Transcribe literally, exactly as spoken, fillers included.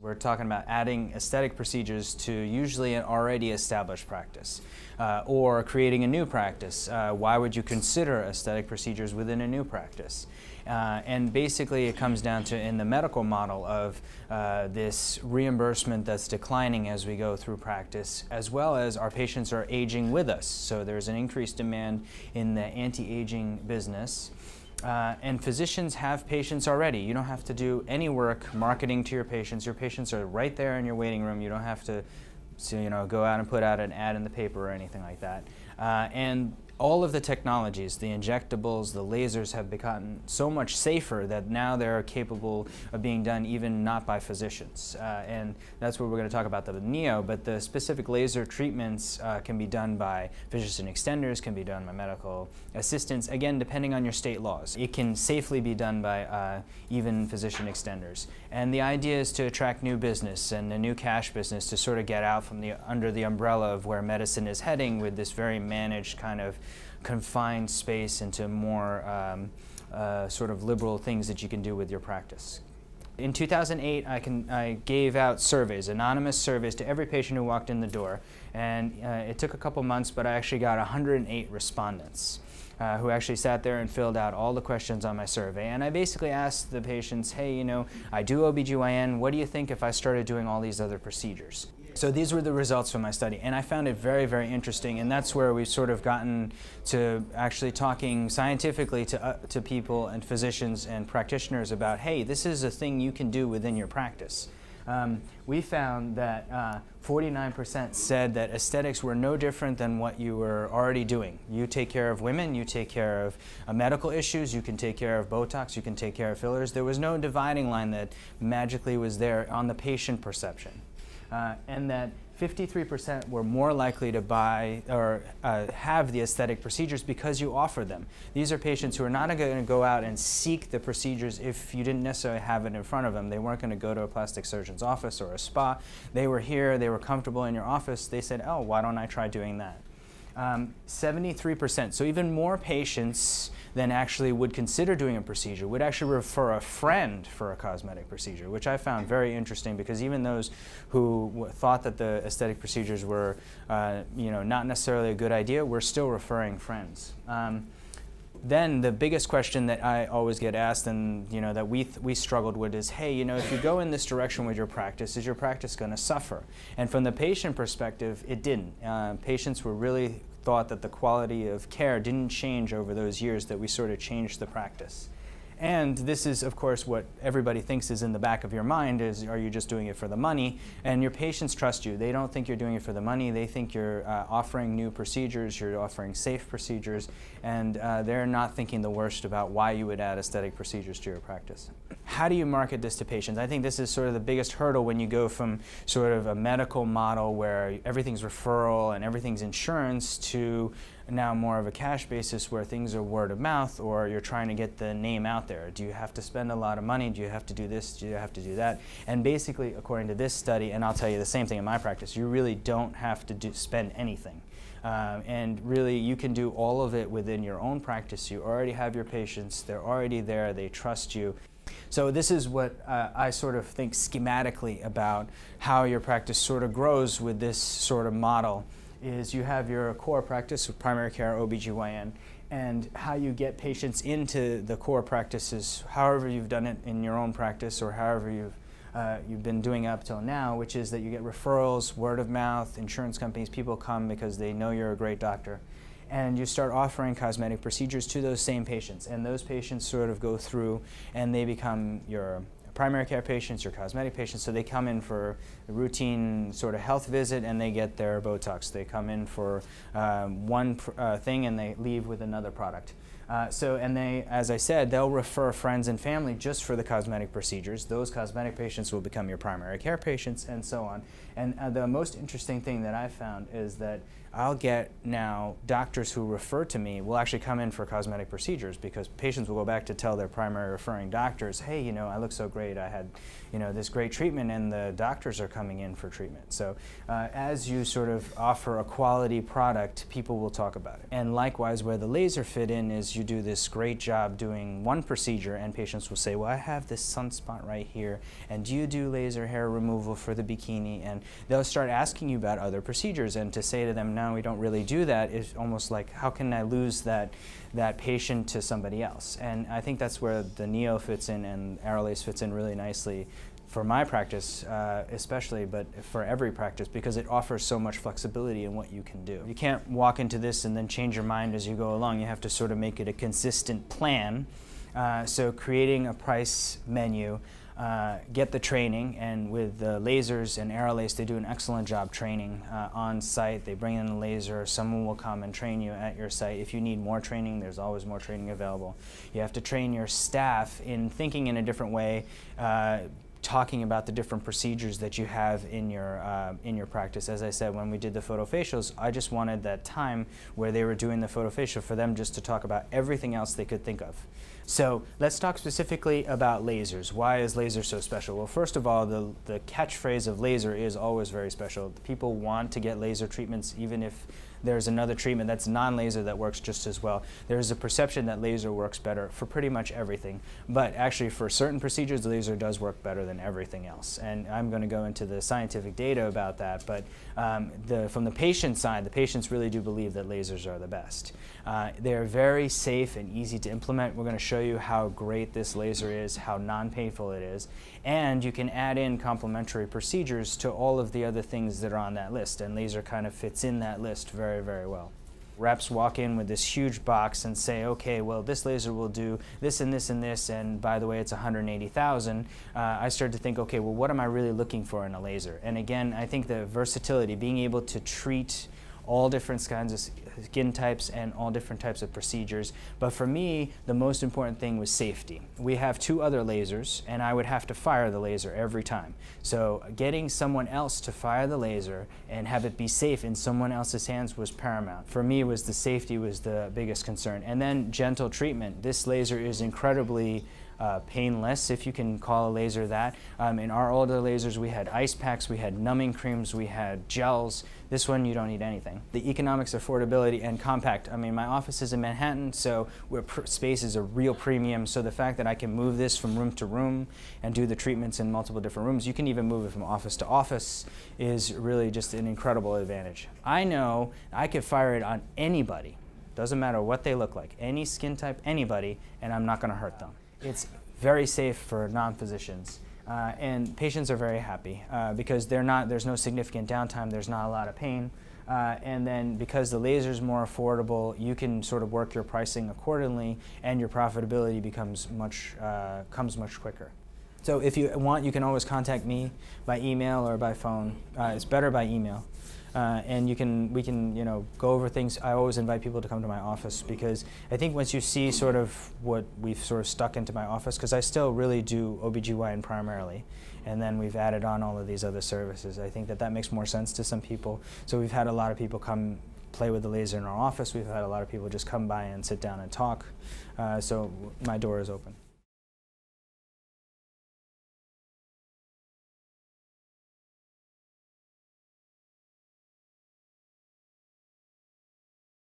We're talking about adding aesthetic procedures to usually an already established practice uh, or creating a new practice. Uh, why would you consider aesthetic procedures within a new practice? Uh, and basically it comes down to, in the medical model, of uh, this reimbursement that's declining as we go through practice, as well as our patients are aging with us. So there's an increased demand in the anti-aging business. Uh, and physicians have patients already. You don't have to do any work marketing to your patients. Your patients are right there in your waiting room. You don't have to so, you know, go out and put out an ad in the paper or anything like that. Uh, and all of the technologies, the injectables, the lasers, have become so much safer that now they're capable of being done even not by physicians. Uh, and that's what we're going to talk about, the Neo, but the specific laser treatments uh, can be done by physician extenders, can be done by medical assistants, again, depending on your state laws. It can safely be done by uh, even physician extenders. And the idea is to attract new business and a new cash business to sort of get out from the, under the umbrella of where medicine is heading with this very managed kind of confined space into more um, uh, sort of liberal things that you can do with your practice. In two thousand eight, I, can, I gave out surveys, anonymous surveys, to every patient who walked in the door. And uh, it took a couple months, but I actually got one hundred eight respondents uh, who actually sat there and filled out all the questions on my survey. And I basically asked the patients, hey, you know, I do O B G Y N. What do you think if I started doing all these other procedures? So these were the results from my study, and I found it very, very interesting, and that's where we've sort of gotten to actually talking scientifically to, uh, to people and physicians and practitioners about, hey, this is a thing you can do within your practice. Um, we found that forty-nine percent uh, said that aesthetics were no different than what you were already doing. You take care of women, you take care of uh, medical issues, you can take care of Botox, you can take care of fillers. There was no dividing line that magically was there on the patient perception. Uh, and that fifty-three percent were more likely to buy or uh, have the aesthetic procedures because you offer them. These are patients who are not going to go out and seek the procedures if you didn't necessarily have it in front of them. They weren't going to go to a plastic surgeon's office or a spa. They were here, they were comfortable in your office. They said, oh, why don't I try doing that? Um, seventy-three percent, so even more patients than actually would consider doing a procedure would actually refer a friend for a cosmetic procedure, which I found very interesting, because even those who w thought that the aesthetic procedures were uh, you know, not necessarily a good idea were still referring friends. Um, Then the biggest question that I always get asked, and you know that we th we struggled with, is, hey, you know, if you go in this direction with your practice, is your practice going to suffer? And from the patient perspective, it didn't. Uh, patients were really thought that the quality of care didn't change over those years that we sort of changed the practice. And this is, of course, what everybody thinks is in the back of your mind is, are you just doing it for the money? And your patients trust you. They don't think you're doing it for the money. They think you're uh, offering new procedures, you're offering safe procedures, and uh, they're not thinking the worst about why you would add aesthetic procedures to your practice. How do you market this to patients? I think this is sort of the biggest hurdle when you go from sort of a medical model where everything's referral and everything's insurance to now more of a cash basis where things are word of mouth, or you're trying to get the name out there. Do you have to spend a lot of money? Do you have to do this? Do you have to do that? And basically, according to this study, and I'll tell you the same thing in my practice, you really don't have to do, spend anything. Uh, and really, you can do all of it within your own practice. You already have your patients. They're already there. They trust you. So this is what uh, I sort of think schematically about how your practice sort of grows with this sort of model. Is you have your core practice of primary care, O B G Y N, and how you get patients into the core practices, however you've done it in your own practice or however you've, uh, you've been doing it up till now, which is that you get referrals, word of mouth, insurance companies, people come because they know you're a great doctor. And you start offering cosmetic procedures to those same patients. And those patients sort of go through and they become your primary care patients, your cosmetic patients, so they come in for a routine sort of health visit and they get their Botox. They come in for um, one pr uh, thing and they leave with another product. Uh, so, and they, as I said, they'll refer friends and family just for the cosmetic procedures. Those cosmetic patients will become your primary care patients and so on. And uh, the most interesting thing that I found is that I'll get now doctors who refer to me will actually come in for cosmetic procedures because patients will go back to tell their primary referring doctors, hey, you know, I look so great, I had, you know, this great treatment, and the doctors are coming in for treatment. So uh, as you sort of offer a quality product, people will talk about it. And likewise, where the laser fit in is you do this great job doing one procedure and patients will say, well, I have this sunspot right here, and do you do laser hair removal for the bikini? And they'll start asking you about other procedures, and to say to them, no, we don't really do that, is almost like, how can I lose that that patient to somebody else? And I think that's where the Neo fits in and Aerolase fits in really nicely for my practice uh, especially, but for every practice, because it offers so much flexibility in what you can do. You can't walk into this and then change your mind as you go along. You have to sort of make it a consistent plan. Uh, so creating a price menu, Uh, get the training, and with the lasers and Aerolase, they do an excellent job training uh, on site. They bring in the laser, someone will come and train you at your site. If you need more training, there's always more training available. You have to train your staff in thinking in a different way, uh, talking about the different procedures that you have in your uh, in your practice. As I said, when we did the photofacials, I just wanted that time where they were doing the photofacial for them just to talk about everything else they could think of. So let's talk specifically about lasers. Why is laser so special? Well, first of all, the, the catchphrase of laser is always very special. People want to get laser treatments even if there's another treatment that's non-laser that works just as well. There's a perception that laser works better for pretty much everything, but actually for certain procedures, laser does work better than everything else. And I'm going to go into the scientific data about that, but um, the, from the patient side, the patients really do believe that lasers are the best. Uh, they're very safe and easy to implement. We're going to show you how great this laser is, how non-painful it is, and you can add in complementary procedures to all of the other things that are on that list, and laser kind of fits in that list very Very, very well. Reps walk in with this huge box and say, okay, well, this laser will do this and this and this, and by the way, it's one hundred eighty thousand dollars. Uh, I started to think, okay, well, what am I really looking for in a laser? And again, I think the versatility, being able to treat all different kinds of skin types and all different types of procedures. But for me, the most important thing was safety. We have two other lasers, and I would have to fire the laser every time. So getting someone else to fire the laser and have it be safe in someone else's hands was paramount. For me, it was the safety was the biggest concern. And then gentle treatment. This laser is incredibly Uh, painless, if you can call a laser that. Um, in our older lasers, we had ice packs, we had numbing creams, we had gels. This one, you don't need anything. The economics, affordability, and compact. I mean, my office is in Manhattan, so where space is a real premium, so the fact that I can move this from room to room and do the treatments in multiple different rooms, you can even move it from office to office, is really just an incredible advantage. I know I could fire it on anybody. Doesn't matter what they look like, any skin type, anybody, and I'm not gonna hurt them. It's very safe for non-physicians, uh, and patients are very happy uh, because they're not, there's no significant downtime, there's not a lot of pain, uh, and then because the laser is more affordable, you can sort of work your pricing accordingly, and your profitability becomes much, uh, comes much quicker. So if you want, you can always contact me by email or by phone. Uh, it's better by email. Uh, and you can, we can, you know, go over things. I always invite people to come to my office because I think once you see sort of what we've sort of stuck into my office, because I still really do O B G Y N primarily, and then we've added on all of these other services. I think that that makes more sense to some people. So we've had a lot of people come play with the laser in our office. We've had a lot of people just come by and sit down and talk. Uh, so my door is open.